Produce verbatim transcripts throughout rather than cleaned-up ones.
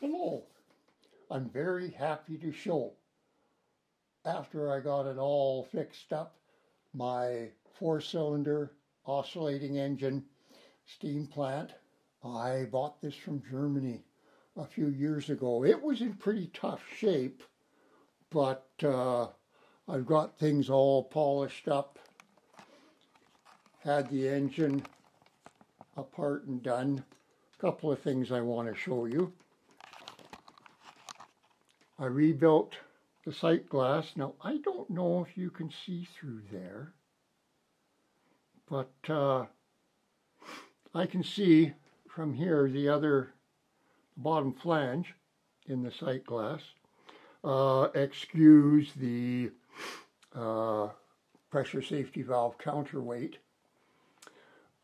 Hello, I'm very happy to show. After I got it all fixed up, my four-cylinder oscillating engine steam plant, I bought this from Germany a few years ago. It was in pretty tough shape, but uh, I've got things all polished up, had the engine apart and done. A couple of things I want to show you. I rebuilt the sight glass. Now, I don't know if you can see through there, but uh, I can see from here the other bottom flange in the sight glass. Uh, excuse the uh, pressure safety valve counterweight.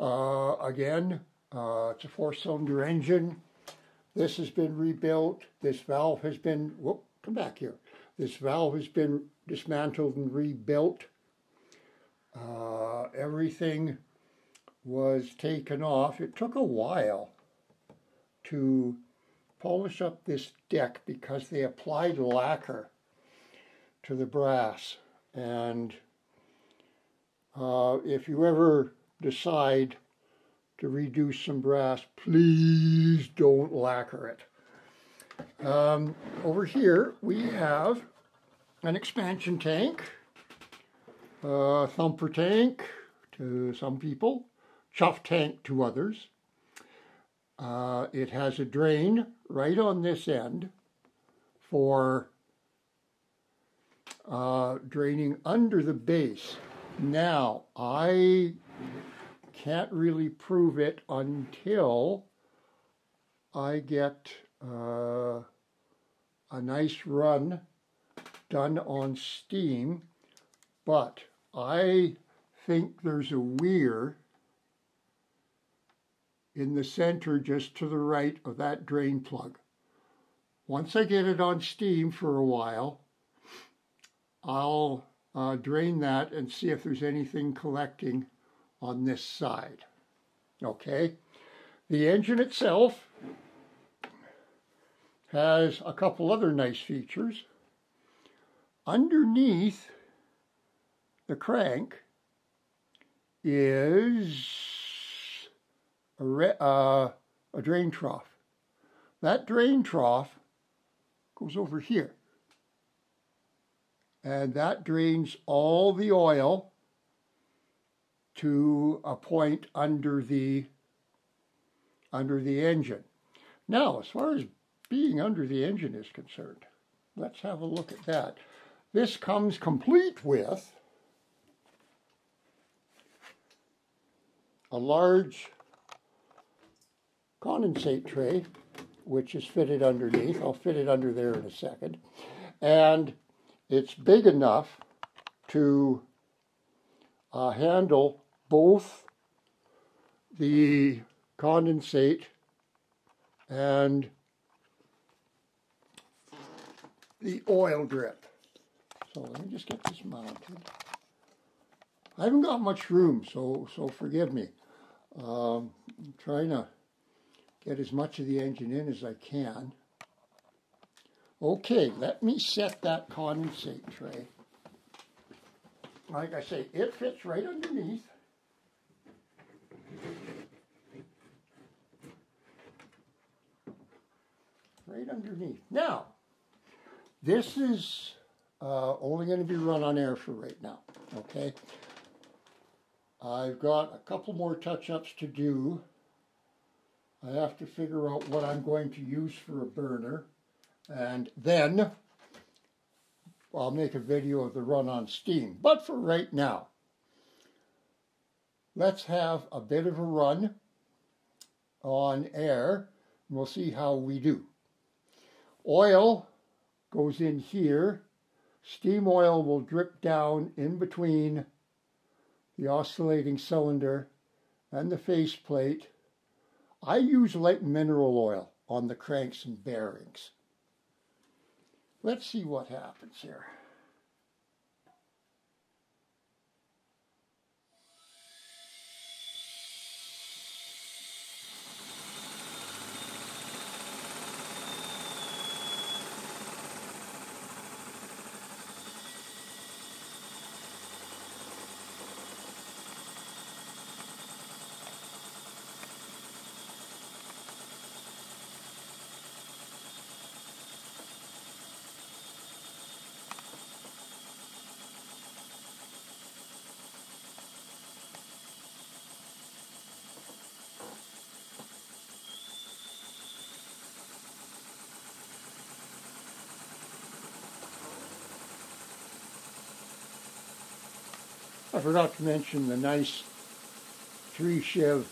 Uh, again, uh, it's a four-cylinder engine. This has been rebuilt. This valve has been, whoop, come back here. This valve has been dismantled and rebuilt. Uh, everything was taken off. It took a while to polish up this deck because they applied lacquer to the brass. And uh, if you ever decide to reduce some brass, please don't lacquer it. Um, over here we have an expansion tank, a thumper tank to some people, chuff tank to others. Uh, it has a drain right on this end for uh, draining under the base. Now, I can't really prove it until I get uh, a nice run done on steam, but I think there's a weir in the center just to the right of that drain plug. Once I get it on steam for a while, I'll uh, drain that and see if there's anything collecting on this side. Okay, the engine itself has a couple other nice features. Underneath the crank is a, re uh, a drain trough. That drain trough goes over here, and that drains all the oil to a point under the under the engine. Now, as far as being under the engine is concerned, let's have a look at that. This comes complete with a large condensate tray, which is fitted underneath. I'll fit it under there in a second. And it's big enough to uh, handle both the condensate and the oil drip. So let me just get this mounted. I haven't got much room, so so forgive me. Um, I'm trying to get as much of the engine in as I can. Okay, let me set that condensate tray. Like I say, it fits right underneath. Right underneath. Now, this is uh, only going to be run on air for right now, okay? I've got a couple more touch-ups to do. I have to figure out what I'm going to use for a burner, and then I'll make a video of the run on steam. But for right now, let's have a bit of a run on air, and we'll see how we do. Oil goes in here. Steam oil will drip down in between the oscillating cylinder and the faceplate. I use light mineral oil on the cranks and bearings. Let's see what happens here. I forgot to mention the nice three-shiv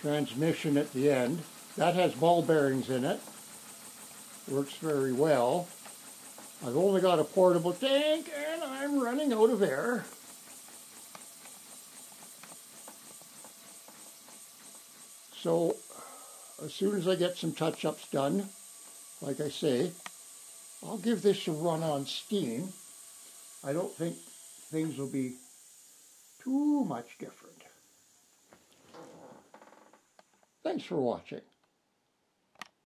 transmission at the end. That has ball bearings in it. Works very well. I've only got a portable tank and I'm running out of air. So as soon as I get some touch-ups done, like I say, I'll give this a run on steam. I don't think things will be too much different. Thanks for watching.